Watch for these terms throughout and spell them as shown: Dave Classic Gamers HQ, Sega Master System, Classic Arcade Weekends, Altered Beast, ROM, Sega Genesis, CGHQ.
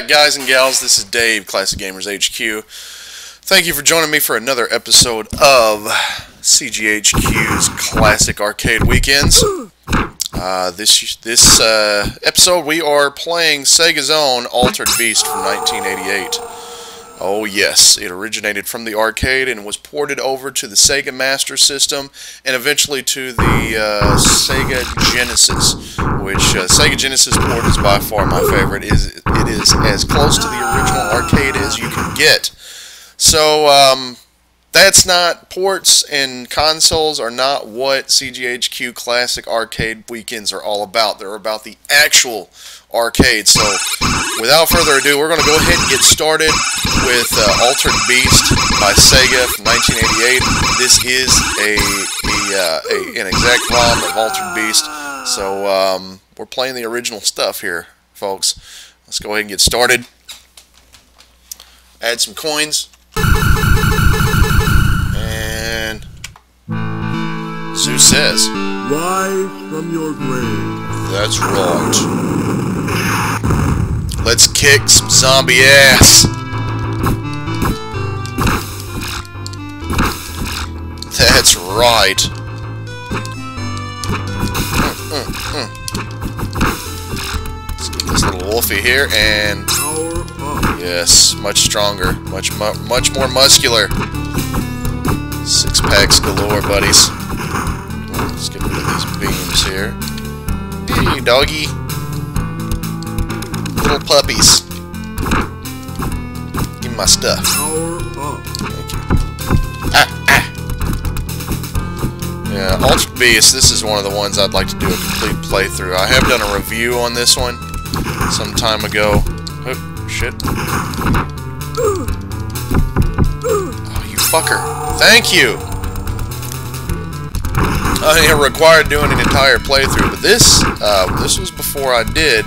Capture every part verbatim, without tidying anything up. back, guys and gals. This is Dave, Classic Gamers H Q. Thank you for joining me for another episode of C G H Q's Classic Arcade Weekends. Uh, this this uh, episode, we are playing Sega's own Altered Beast from nineteen eighty-eight. Oh yes, it originated from the arcade and was ported over to the Sega Master System and eventually to the uh, Sega Genesis, which uh, Sega Genesis port is by far my favorite. It is, it is as close to the original arcade as you can get. So um, that's not, ports and consoles are not what C G H Q Classic Arcade Weekends are all about. They're about the actual arcade. So without further ado, we're going to go ahead and get started with uh, Altered Beast by Sega from nineteen eighty-eight. This is a, a, uh, a an exact ROM of Altered Beast. So um, we're playing the original stuff here, folks. Let's go ahead and get started. Add some coins. And Zeus says, "Rise from your grave." That's right. Let's kick some zombie ass. That's right. Mm, mm, mm. Let's get this little wolfie here and. Yes, much stronger, much mu much more muscular. Six packs galore, buddies. Let's get rid of these beams here. Hey, doggy, little puppies. Give me my stuff. Thank you. Ah, ah. Yeah, Altered Beast. This is one of the ones I'd like to do a complete playthrough. I have done a review on this one some time ago. Oh. Shit. Oh, you fucker. Thank you! I uh, required doing an entire playthrough, but this, uh, this was before I did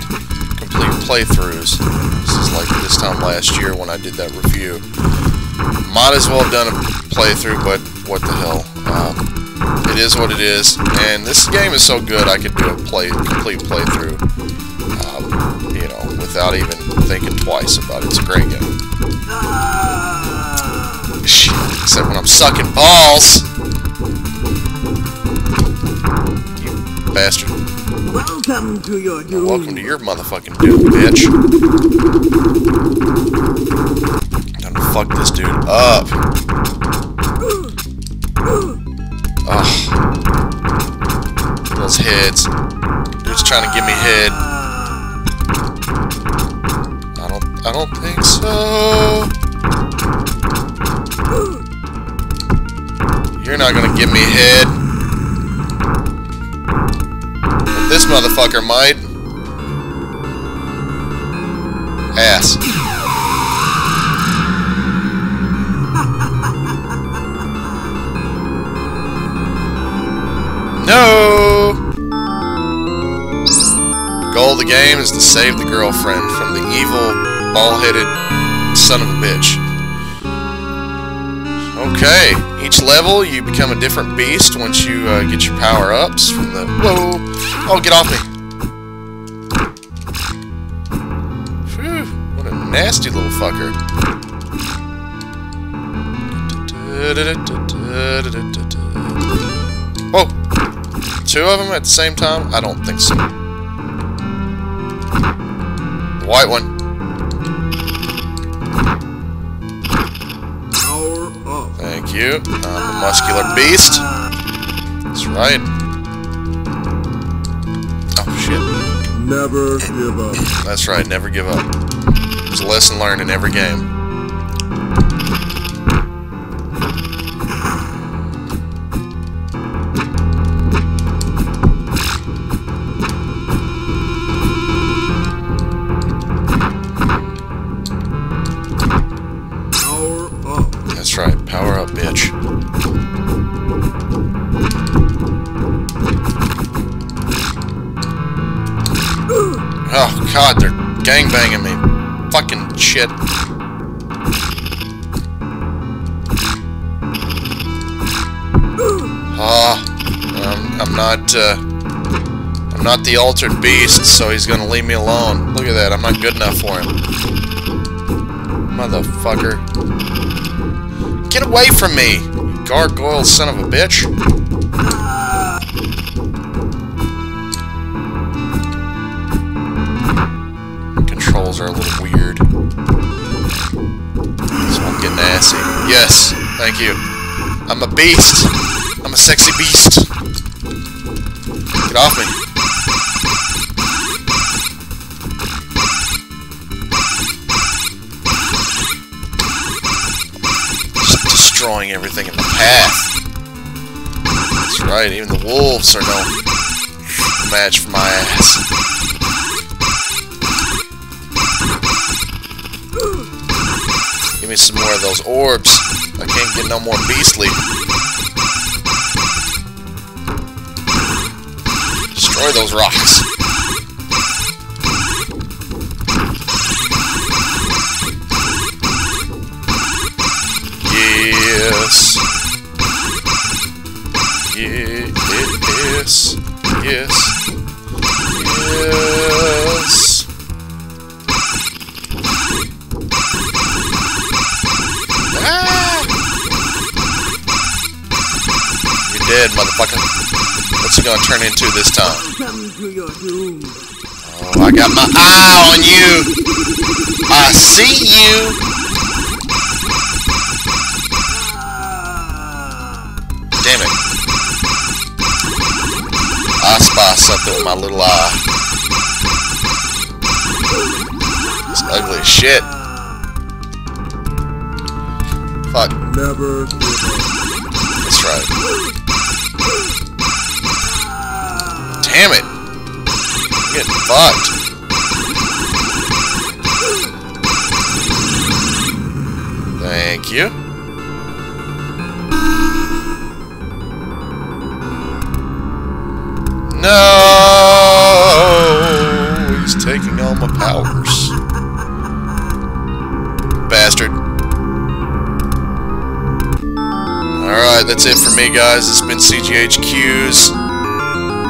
complete playthroughs. This is like this time last year when I did that review. Might as well have done a playthrough, but what the hell. Um, it is what it is, and this game is so good I could do a play complete playthrough. Uh, you know, without even thinking twice about it. It's a great game. Shit, except when I'm sucking balls! You bastard. Welcome to your doom. Now, welcome to your motherfucking doom, bitch. Time to fuck this dude up. Ugh. Those heads. Dude's trying to give me head. I don't think so. You're not gonna give me head. But this motherfucker might. Ass. No! Goal of the game is to save the girlfriend from the evil ball-headed son of a bitch. Okay, each level you become a different beast once you uh, get your power-ups from the... Whoa! Oh, get off me! Phew, what a nasty little fucker. Whoa! Two of them at the same time? I don't think so. The white one. Thank you. I'm a muscular beast. That's right. Oh, shit. Never give up. That's right, never give up. There's a lesson learned in every game. Oh god, they're gangbanging me. Fucking shit. Ah, I'm, I'm not, uh, I'm not the Altered Beast, so he's gonna leave me alone. Look at that, I'm not good enough for him. Motherfucker. Get away from me, you gargoyle son of a bitch. Controls are a little weird. This one getting assy. Yes, thank you. I'm a beast. I'm a sexy beast. Get off me. Destroying everything in the path. That's right, even the wolves are no match for my ass. Give me some more of those orbs. I can't get no more beastly. Destroy those rocks. Yes. Yeah, yes. Yes. Yes. Ah! You're dead, motherfucker. What's it gonna turn into this time? Oh, I got my eye on you. I see you. Damn it. I spy something with my little eye. It's ugly as shit. Fuck. Never. That's right. Damn it. I'm getting fucked. Thank you. No! He's taking all my powers. Bastard. Alright, that's it for me, guys. It's been C G H Q's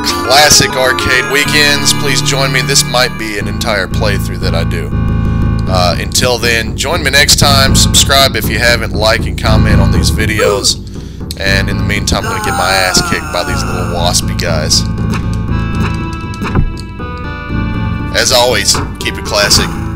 Classic Arcade Weekends. Please join me. This might be an entire playthrough that I do. Uh, until then, join me next time. Subscribe if you haven't. Like and comment on these videos. And in the meantime, I'm going to get my ass kicked by these little waspy guys. As always, keep it classic.